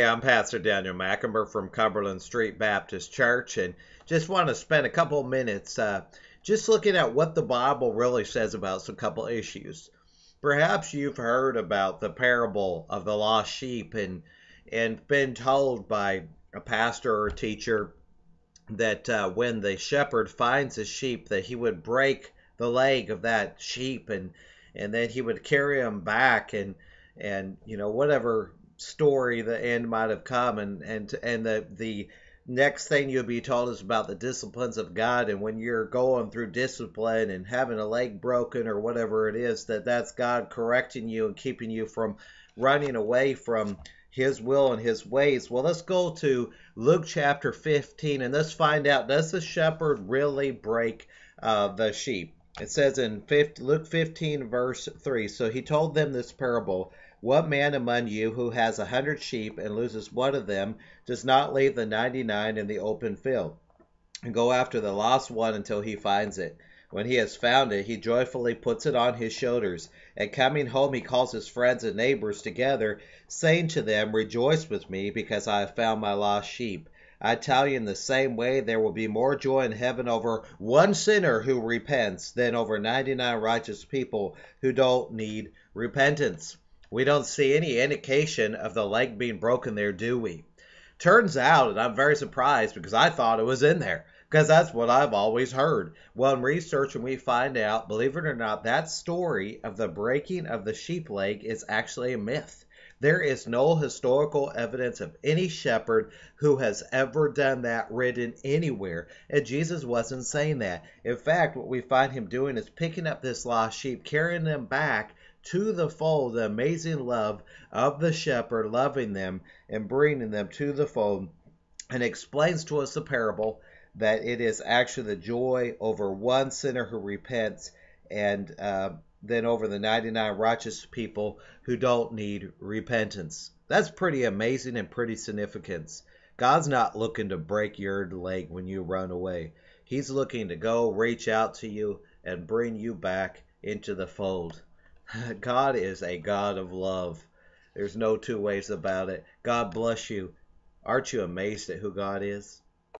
I'm Pastor Daniel Macomber from Cumberland Street Baptist Church, and just want to spend a couple minutes just looking at what the Bible really says about some couple issues. Perhaps you've heard about the parable of the lost sheep and been told by a pastor or a teacher that when the shepherd finds his sheep that he would break the leg of that sheep and then he would carry him back and you know, whatever story the end might have come, and the next thing you'll be told is about the disciplines of God, and when you're going through discipline and having a leg broken or whatever it is, that's God correcting you and keeping you from running away from His will and His ways. Well, let's go to Luke chapter 15 and let's find out, does the shepherd really break the sheep? It says in Luke 15 verse 3, so he told them this parable. What man among you who has 100 sheep and loses one of them does not leave the 99 in the open field and go after the lost one until he finds it? When he has found it, he joyfully puts it on his shoulders. And coming home, he calls his friends and neighbors together, saying to them, rejoice with me, because I have found my lost sheep. I tell you, in the same way, there will be more joy in heaven over one sinner who repents than over 99 righteous people who don't need repentance. We don't see any indication of the leg being broken there, do we? Turns out, and I'm very surprised because I thought it was in there, because that's what I've always heard. Well, in research, and we find out, believe it or not, that story of the breaking of the sheep leg is actually a myth. There is no historical evidence of any shepherd who has ever done that written anywhere, and Jesus wasn't saying that. In fact, what we find him doing is picking up this lost sheep, carrying them back to the fold, the amazing love of the shepherd, loving them and bringing them to the fold, and explains to us the parable that it is actually the joy over one sinner who repents and than over the 99 righteous people who don't need repentance. That's pretty amazing and pretty significant. God's not looking to break your leg when you run away. He's looking to go reach out to you and bring you back into the fold. God is a God of love. There's no two ways about it. God bless you. Aren't you amazed at who God is?